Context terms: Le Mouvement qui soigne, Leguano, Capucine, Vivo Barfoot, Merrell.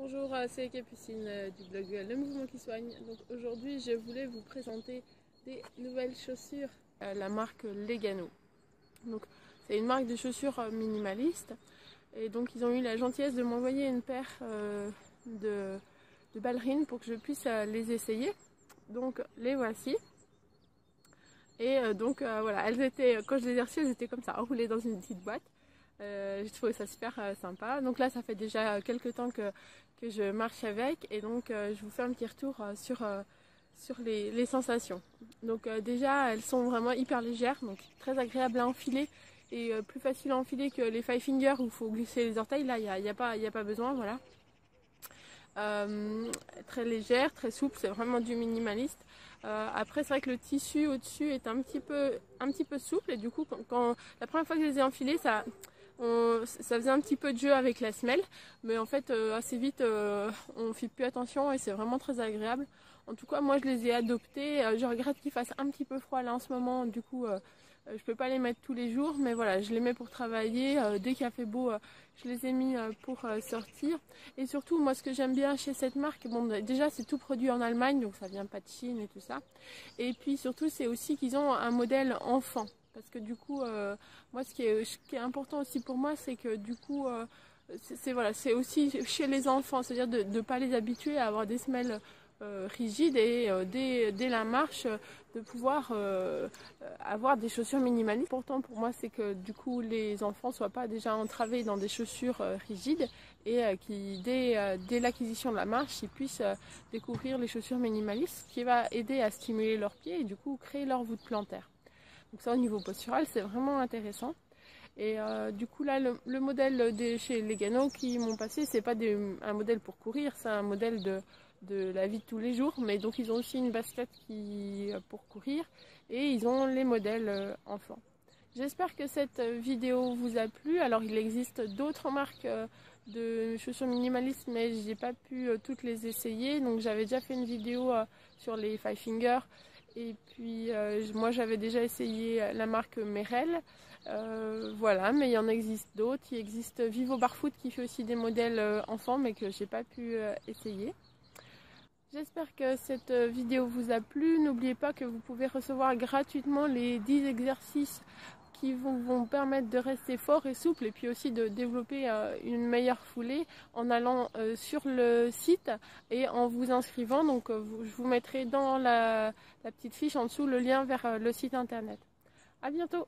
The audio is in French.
Bonjour, c'est Capucine du blog Le Mouvement qui soigne. Donc aujourd'hui, je voulais vous présenter des nouvelles chaussures, la marque Leguano. Donc c'est une marque de chaussures minimaliste et donc ils ont eu la gentillesse de m'envoyer une paire de ballerines pour que je puisse les essayer. Donc les voici. Et donc voilà, elles étaient, quand je les ai reçues, elles étaient comme ça, enroulées dans une petite boîte. J'ai trouvé ça super sympa. Donc là, ça fait déjà quelques temps que je marche avec. Et donc, je vous fais un petit retour sur les sensations. Donc déjà, elles sont vraiment hyper légères. Donc très agréables à enfiler. Et plus facile à enfiler que les 5 fingers où il faut glisser les orteils. Là, il n'y a pas besoin, voilà. Très légère, très souple, c'est vraiment du minimaliste. Après c'est vrai que le tissu au-dessus est un petit peu souple et du coup quand la première fois que je les ai enfilés, ça faisait un petit peu de jeu avec la semelle, mais en fait assez vite on ne fait plus attention et c'est vraiment très agréable. En tout cas moi je les ai adoptés, je regrette qu'ils fassent un petit peu froid là en ce moment, du coup je ne peux pas les mettre tous les jours, mais voilà, je les mets pour travailler. Dès qu'il a fait beau, je les ai mis pour sortir. Et surtout, moi, ce que j'aime bien chez cette marque, bon, déjà, c'est tout produit en Allemagne, donc ça vient pas de Chine et tout ça. Et puis, surtout, c'est aussi qu'ils ont un modèle enfant. Parce que du coup, moi, ce qui est important aussi pour moi, c'est que du coup, c'est voilà, c'est aussi chez les enfants, c'est-à-dire de ne pas les habituer à avoir des semelles rigide et dès la marche de pouvoir avoir des chaussures minimalistes. Pourtant pour moi c'est que du coup les enfants soient pas déjà entravés dans des chaussures rigides et qui dès l'acquisition de la marche ils puissent découvrir les chaussures minimalistes, ce qui va aider à stimuler leurs pieds et du coup créer leur voûte plantaire. Donc ça au niveau postural c'est vraiment intéressant. Et du coup là le modèle chez Leguano qui m'ont passé, c'est pas un modèle pour courir, c'est un modèle de la vie de tous les jours, mais donc ils ont aussi une basket pour courir et ils ont les modèles enfants. J'espère que cette vidéo vous a plu. Alors il existe d'autres marques de chaussures minimalistes mais j'ai pas pu toutes les essayer, donc j'avais déjà fait une vidéo sur les 5 fingers. Et puis moi j'avais déjà essayé la marque Merrell, voilà, mais il y en existe d'autres. Il existe Vivo Barfoot qui fait aussi des modèles enfants mais que j'ai pas pu essayer. J'espère que cette vidéo vous a plu. N'oubliez pas que vous pouvez recevoir gratuitement les 10 exercices qui vont permettre de rester fort et souple et puis aussi de développer une meilleure foulée en allant sur le site et en vous inscrivant. Donc je vous mettrai dans la petite fiche en dessous le lien vers le site internet. À bientôt!